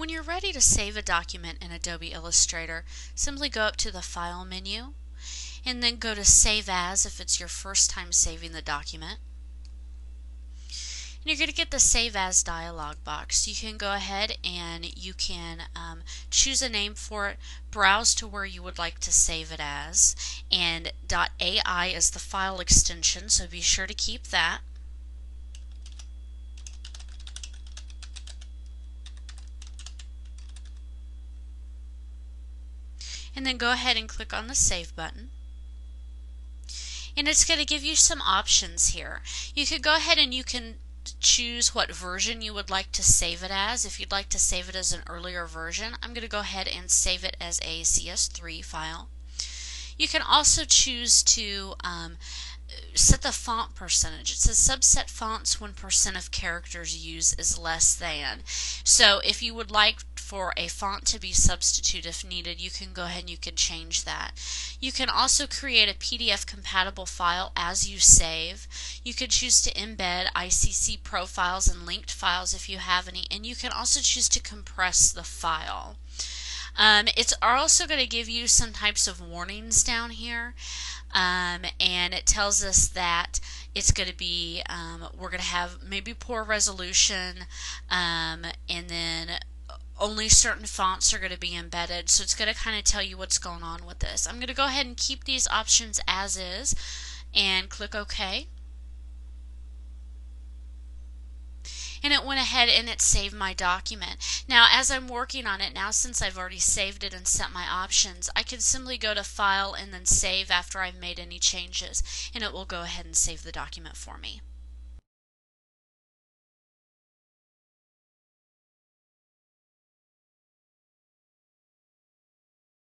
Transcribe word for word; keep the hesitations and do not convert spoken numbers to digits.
When you're ready to save a document in Adobe Illustrator, simply go up to the File menu and then go to Save As if it's your first time saving the document. And you're going to get the Save As dialog box. You can go ahead and you can um, choose a name for it, browse to where you would like to save it as, and .ai is the file extension, so be sure to keep that. And then go ahead and click on the Save button. And it's going to give you some options here. You could go ahead and you can choose what version you would like to save it as. If you'd like to save it as an earlier version, I'm going to go ahead and save it as a C S three file. You can also choose to um, set the font percentage. It says subset fonts when percent of characters used is less than. So if you would like for a font to be substituted if needed, you can go ahead and you can change that. You can also create a P D F compatible file as you save. You can choose to embed I C C profiles and linked files if you have any, and you can also choose to compress the file. Um, it's also going to give you some types of warnings down here, um, and it tells us that it's going to be, um, we're going to have maybe poor resolution, um, and then only certain fonts are going to be embedded, so it's going to kind of tell you what's going on with this. I'm going to go ahead and keep these options as is and click OK. And it went ahead and it saved my document. Now, as I'm working on it now, since I've already saved it and set my options, I can simply go to File and then Save after I've made any changes, and it will go ahead and save the document for me.